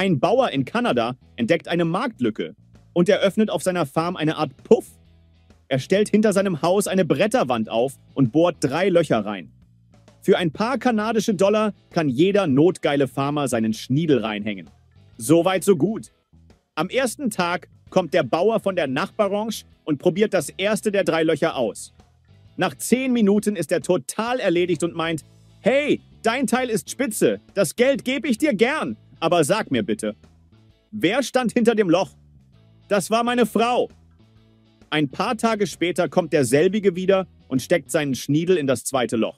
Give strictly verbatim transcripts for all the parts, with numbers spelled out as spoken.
Ein Bauer in Kanada entdeckt eine Marktlücke und eröffnet auf seiner Farm eine Art Puff. Er stellt hinter seinem Haus eine Bretterwand auf und bohrt drei Löcher rein. Für ein paar kanadische Dollar kann jeder notgeile Farmer seinen Schniedel reinhängen. Soweit so gut. Am ersten Tag kommt der Bauer von der Nachbarrange und probiert das erste der drei Löcher aus. Nach zehn Minuten ist er total erledigt und meint, hey, dein Teil ist spitze, das Geld gebe ich dir gern, aber sag mir bitte, wer stand hinter dem Loch? Das war meine Frau. Ein paar Tage später kommt derselbige wieder und steckt seinen Schniedel in das zweite Loch.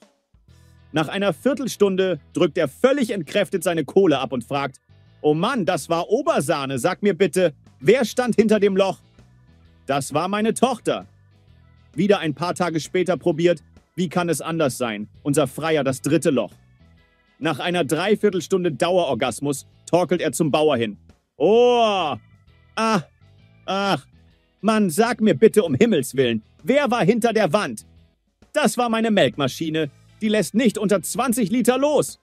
Nach einer Viertelstunde drückt er völlig entkräftet seine Kohle ab und fragt, oh Mann, das war Obersahne, sag mir bitte, wer stand hinter dem Loch? Das war meine Tochter. Wieder ein paar Tage später probiert, wie kann es anders sein, unser Freier das dritte Loch. Nach einer Dreiviertelstunde Dauerorgasmus torkelt er zum Bauer hin. Oh, ach, ach, Mann, sag mir bitte um Himmels Willen, wer war hinter der Wand? Das war meine Melkmaschine. Die lässt nicht unter zwanzig Liter los.